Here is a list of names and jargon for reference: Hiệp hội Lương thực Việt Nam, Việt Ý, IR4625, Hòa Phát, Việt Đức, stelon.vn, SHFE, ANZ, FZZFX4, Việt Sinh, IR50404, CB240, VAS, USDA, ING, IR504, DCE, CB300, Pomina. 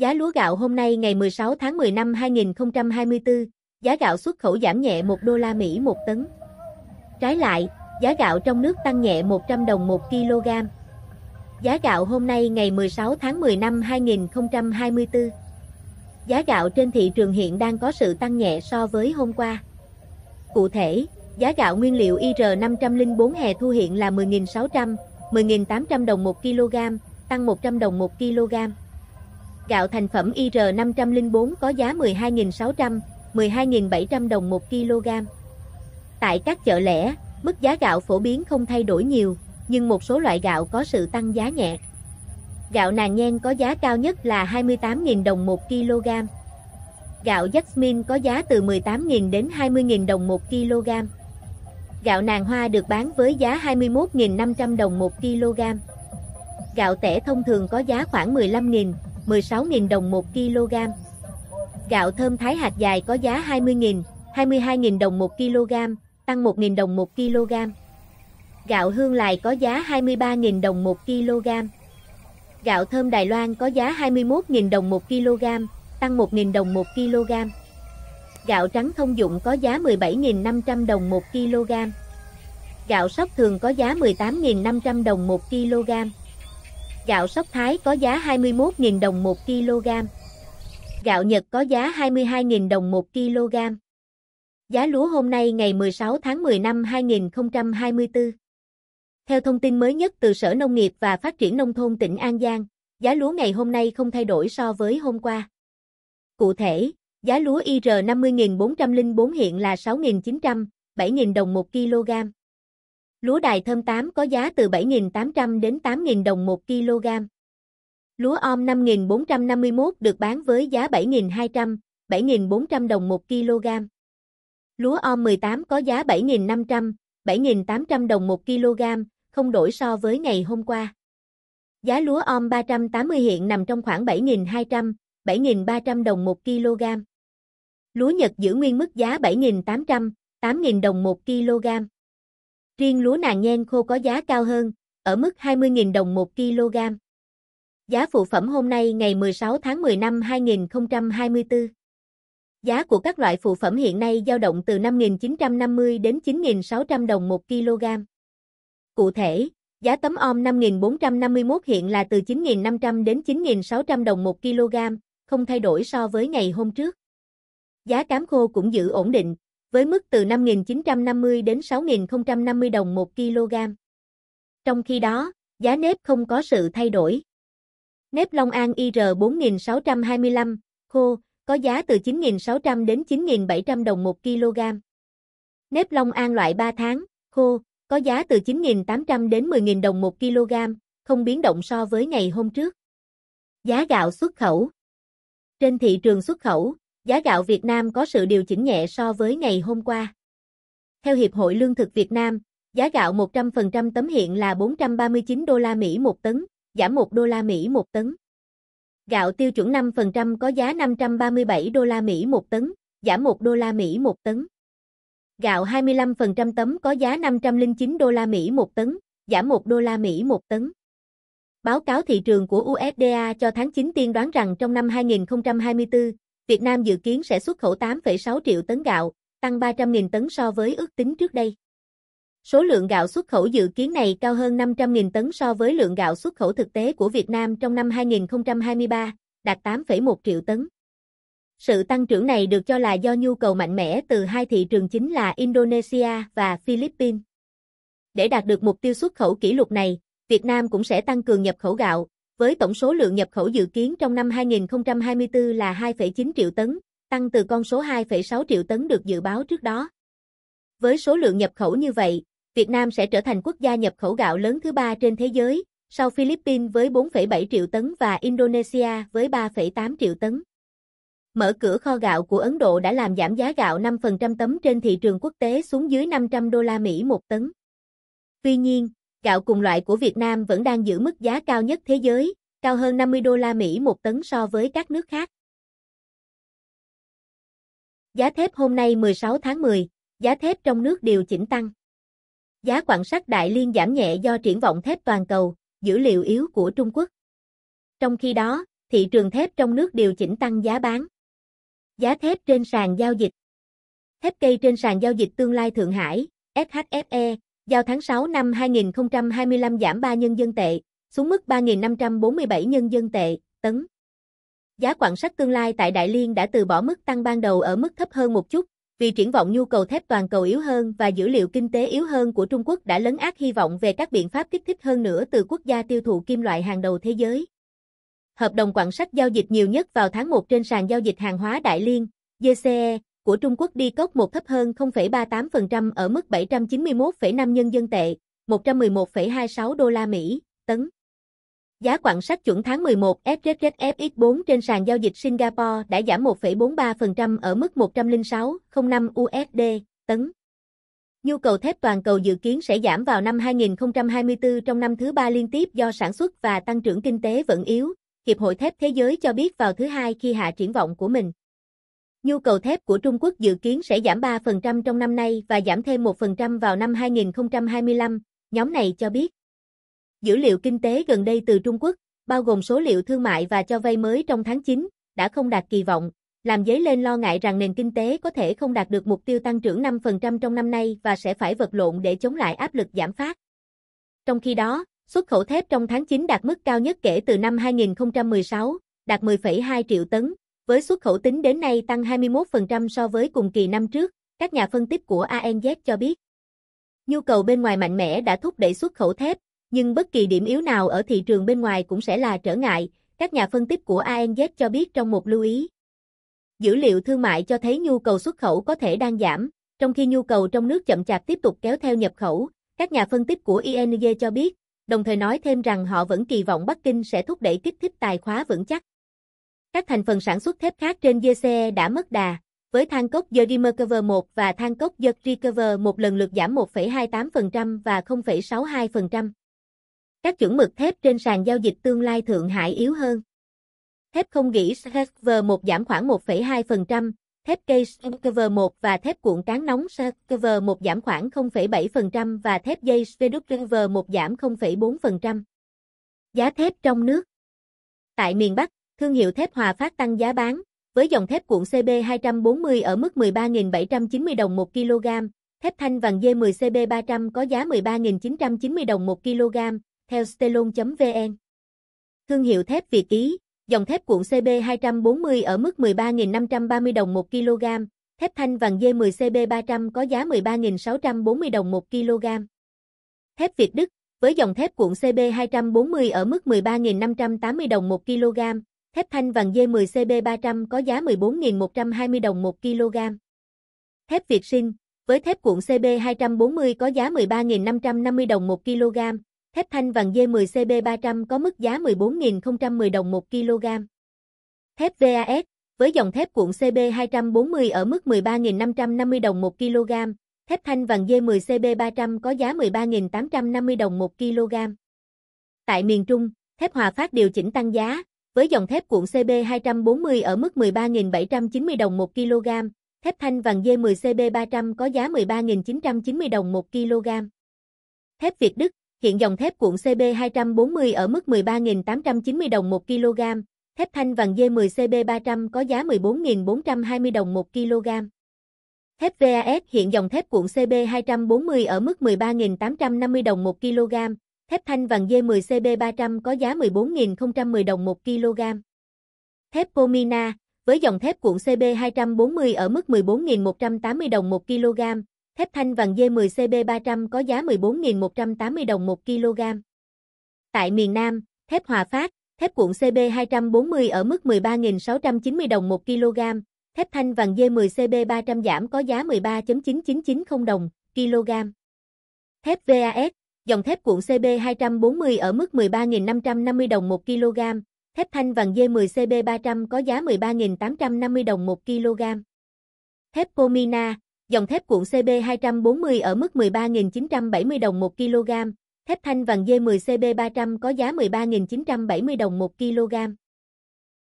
Giá lúa gạo hôm nay ngày 16 tháng 10 năm 2024, giá gạo xuất khẩu giảm nhẹ $1 một tấn. Trái lại, giá gạo trong nước tăng nhẹ 100 đồng 1 kg. Giá gạo hôm nay ngày 16 tháng 10 năm 2024. Giá gạo trên thị trường hiện đang có sự tăng nhẹ so với hôm qua. Cụ thể, giá gạo nguyên liệu IR504 hè thu hiện là 10.600, 10.800 đồng 1 kg, tăng 100 đồng 1 kg. Gạo thành phẩm IR504 có giá 12.600, 12.700 đồng 1 kg. Tại các chợ lẻ, mức giá gạo phổ biến không thay đổi nhiều, nhưng một số loại gạo có sự tăng giá nhẹ. Gạo nàng nhen có giá cao nhất là 28.000 đồng 1 kg. Gạo jasmine có giá từ 18.000 đến 20.000 đồng 1 kg. Gạo nàng hoa được bán với giá 21.500 đồng 1 kg. Gạo tẻ thông thường có giá khoảng 15.000, 16.000 đồng 1 kg. Gạo thơm thái hạt dài có giá 20.000, 22.000 đồng 1 kg, tăng 1.000 đồng 1 kg. Gạo hương lài có giá 23.000 đồng 1 kg. Gạo thơm Đài Loan có giá 21.000 đồng 1 kg, tăng 1.000 đồng 1 kg. Gạo trắng thông dụng có giá 17.500 đồng 1 kg. Gạo sóc thường có giá 18.500 đồng 1 kg. Gạo sóc Thái có giá 21.000 đồng 1 kg. Gạo Nhật có giá 22.000 đồng 1 kg. Giá lúa hôm nay ngày 16 tháng 10 năm 2024. Theo thông tin mới nhất từ Sở Nông nghiệp và Phát triển Nông thôn tỉnh An Giang, giá lúa ngày hôm nay không thay đổi so với hôm qua. Cụ thể, giá lúa IR50404 hiện là 6.900, 7.000 đồng 1 kg. Lúa đài thơm 8 có giá từ 7.800 đến 8.000 đồng 1 kg. Lúa om 5.451 được bán với giá 7.200, 7.400 đồng 1 kg. Lúa om 18 có giá 7.500, 7.800 đồng 1 kg, không đổi so với ngày hôm qua. Giá lúa om 380 hiện nằm trong khoảng 7.200, 7.300 đồng 1 kg. Lúa Nhật giữ nguyên mức giá 7.800, 8.000 đồng 1 kg. Riêng lúa nàng nhen khô có giá cao hơn, ở mức 20.000 đồng 1 kg. Giá phụ phẩm hôm nay ngày 16 tháng 10 năm 2024. Giá của các loại phụ phẩm hiện nay dao động từ 5.950 đến 9.600 đồng 1 kg. Cụ thể, giá tấm om 5.451 hiện là từ 9.500 đến 9.600 đồng 1 kg, không thay đổi so với ngày hôm trước. Giá cám khô cũng giữ ổn định, với mức từ 5.950 đến 6.050 đồng 1 kg. Trong khi đó, giá nếp không có sự thay đổi. Nếp Long An IR4625, khô, có giá từ 9.600 đến 9.700 đồng 1 kg. Nếp Long An loại 3 tháng, khô, có giá từ 9.800 đến 10.000 đồng 1 kg, không biến động so với ngày hôm trước. Giá gạo xuất khẩu. Trên thị trường xuất khẩu, giá gạo Việt Nam có sự điều chỉnh nhẹ so với ngày hôm qua. Theo Hiệp hội Lương thực Việt Nam, giá gạo 100% tấm hiện là $439 một tấn, giảm $1 một tấn. Gạo tiêu chuẩn 5% có giá $537 một tấn, giảm $1 một tấn. Gạo 25% tấm có giá $509 một tấn, giảm $1 một tấn. Báo cáo thị trường của USDA cho tháng 9 tiên đoán rằng trong năm 2024, Việt Nam dự kiến sẽ xuất khẩu 8,6 triệu tấn gạo, tăng 300.000 tấn so với ước tính trước đây. Số lượng gạo xuất khẩu dự kiến này cao hơn 500.000 tấn so với lượng gạo xuất khẩu thực tế của Việt Nam trong năm 2023, đạt 8,1 triệu tấn. Sự tăng trưởng này được cho là do nhu cầu mạnh mẽ từ hai thị trường chính là Indonesia và Philippines. Để đạt được mục tiêu xuất khẩu kỷ lục này, Việt Nam cũng sẽ tăng cường nhập khẩu gạo, với tổng số lượng nhập khẩu dự kiến trong năm 2024 là 2,9 triệu tấn, tăng từ con số 2,6 triệu tấn được dự báo trước đó. Với số lượng nhập khẩu như vậy, Việt Nam sẽ trở thành quốc gia nhập khẩu gạo lớn thứ 3 trên thế giới, sau Philippines với 4,7 triệu tấn và Indonesia với 3,8 triệu tấn. Mở cửa kho gạo của Ấn Độ đã làm giảm giá gạo 5% tấm trên thị trường quốc tế xuống dưới $500 một tấn. Tuy nhiên, gạo cùng loại của Việt Nam vẫn đang giữ mức giá cao nhất thế giới, cao hơn $50 một tấn so với các nước khác. Giá thép hôm nay 16 tháng 10, giá thép trong nước điều chỉnh tăng. Giá quặng sắt Đại Liên giảm nhẹ do triển vọng thép toàn cầu, dữ liệu yếu của Trung Quốc. Trong khi đó, thị trường thép trong nước điều chỉnh tăng giá bán. Giá thép trên sàn giao dịch. Thép cây trên sàn giao dịch Tương lai Thượng Hải, SHFE, giao tháng 6 năm 2025 giảm 3 nhân dân tệ, xuống mức 3.547 nhân dân tệ, tấn. Giá quặng sắt Tương lai tại Đại Liên đã từ bỏ mức tăng ban đầu ở mức thấp hơn một chút, vì triển vọng nhu cầu thép toàn cầu yếu hơn và dữ liệu kinh tế yếu hơn của Trung Quốc đã lấn át hy vọng về các biện pháp kích thích hơn nữa từ quốc gia tiêu thụ kim loại hàng đầu thế giới. Hợp đồng quặng sắt giao dịch nhiều nhất vào tháng 1 trên sàn giao dịch hàng hóa Đại Liên, DCE, của Trung Quốc đi cốc một thấp hơn 0,38% ở mức 791,5 nhân dân tệ, 111,26 đô la Mỹ, tấn. Giá quặng sắt chuẩn tháng 11 FZZFX4 trên sàn giao dịch Singapore đã giảm 1,43% ở mức 106,05 USD, tấn. Nhu cầu thép toàn cầu dự kiến sẽ giảm vào năm 2024 trong năm thứ ba liên tiếp do sản xuất và tăng trưởng kinh tế vẫn yếu, Hiệp hội Thép Thế giới cho biết vào thứ Hai khi hạ triển vọng của mình. Nhu cầu thép của Trung Quốc dự kiến sẽ giảm 3% trong năm nay và giảm thêm 1% vào năm 2025, nhóm này cho biết. Dữ liệu kinh tế gần đây từ Trung Quốc, bao gồm số liệu thương mại và cho vay mới trong tháng 9, đã không đạt kỳ vọng, làm dấy lên lo ngại rằng nền kinh tế có thể không đạt được mục tiêu tăng trưởng 5% trong năm nay và sẽ phải vật lộn để chống lại áp lực giảm phát. Trong khi đó, xuất khẩu thép trong tháng 9 đạt mức cao nhất kể từ năm 2016, đạt 10,2 triệu tấn, với xuất khẩu tính đến nay tăng 21% so với cùng kỳ năm trước, các nhà phân tích của ANZ cho biết. Nhu cầu bên ngoài mạnh mẽ đã thúc đẩy xuất khẩu thép, nhưng bất kỳ điểm yếu nào ở thị trường bên ngoài cũng sẽ là trở ngại, các nhà phân tích của ANZ cho biết trong một lưu ý. Dữ liệu thương mại cho thấy nhu cầu xuất khẩu có thể đang giảm, trong khi nhu cầu trong nước chậm chạp tiếp tục kéo theo nhập khẩu, các nhà phân tích của ING cho biết, đồng thời nói thêm rằng họ vẫn kỳ vọng Bắc Kinh sẽ thúc đẩy kích thích tài khóa vững chắc. Các thành phần sản xuất thép khác trên DCE đã mất đà, với than cốc The Remarkable 1 và than cốc The Recover 1 lần lượt giảm 1,28% và 0,62%. Các chuẩn mực thép trên sàn giao dịch Tương lai Thượng Hải yếu hơn. Thép không gỉ SHFE1 giảm khoảng 1,2%, thép cây SHFE1 và thép cuộn cán nóng SHFE1 giảm khoảng 0,7% và thép dây SHFE1 giảm 0,4%. Giá thép trong nước. Tại miền Bắc, thương hiệu thép Hòa Phát tăng giá bán, với dòng thép cuộn CB240 ở mức 13.790 đồng 1 kg, thép thanh vàng D10 CB300 có giá 13.990 đồng 1 kg. Theo stelon.vn, thương hiệu thép Việt Ý, dòng thép cuộn CB240 ở mức 13.530 đồng 1 kg, thép thanh vàng D10 CB300 có giá 13.640 đồng 1 kg. Thép Việt Đức, với dòng thép cuộn CB240 ở mức 13.580 đồng 1 kg, thép thanh vàng D10 CB300 có giá 14.120 đồng 1 kg. Thép Việt Sinh, với thép cuộn CB240 có giá 13.550 đồng 1 kg. Thép thanh vàng D10 CB300 có mức giá 14.010 đồng 1 kg. Thép VAS, với dòng thép cuộn CB240 ở mức 13.550 đồng 1 kg, thép thanh vàng D10 CB300 có giá 13.850 đồng 1 kg. Tại miền Trung, thép Hòa Phát điều chỉnh tăng giá, với dòng thép cuộn CB240 ở mức 13.790 đồng 1 kg, thép thanh vàng D10 CB300 có giá 13.990 đồng 1 kg. Thép Việt Đức, hiện dòng thép cuộn CB240 ở mức 13.890 đồng 1 kg, thép thanh vàng D10 CB300 có giá 14.420 đồng 1 kg. Thép VAS, hiện dòng thép cuộn CB240 ở mức 13.850 đồng 1 kg, thép thanh vàng D10 CB300 có giá 14.010 đồng 1 kg. Thép Pomina, với dòng thép cuộn CB240 ở mức 14.180 đồng 1 kg, thép thanh vàng D10 CB300 có giá 14.180 đồng 1 kg. Tại miền Nam, thép Hòa Phát, thép cuộn CB240 ở mức 13.690 đồng 1 kg, thép thanh vàng D10 CB300 giảm có giá 13.9990 đồng kg. Thép VAS, dòng thép cuộn CB240 ở mức 13.550 đồng 1 kg, thép thanh vàng D10 CB300 có giá 13.850 đồng 1 kg. Thép Pomina, dòng thép cuộn CB240 ở mức 13.970 đồng 1 kg, thép thanh vàng D10 CB300 có giá 13.970 đồng 1 kg.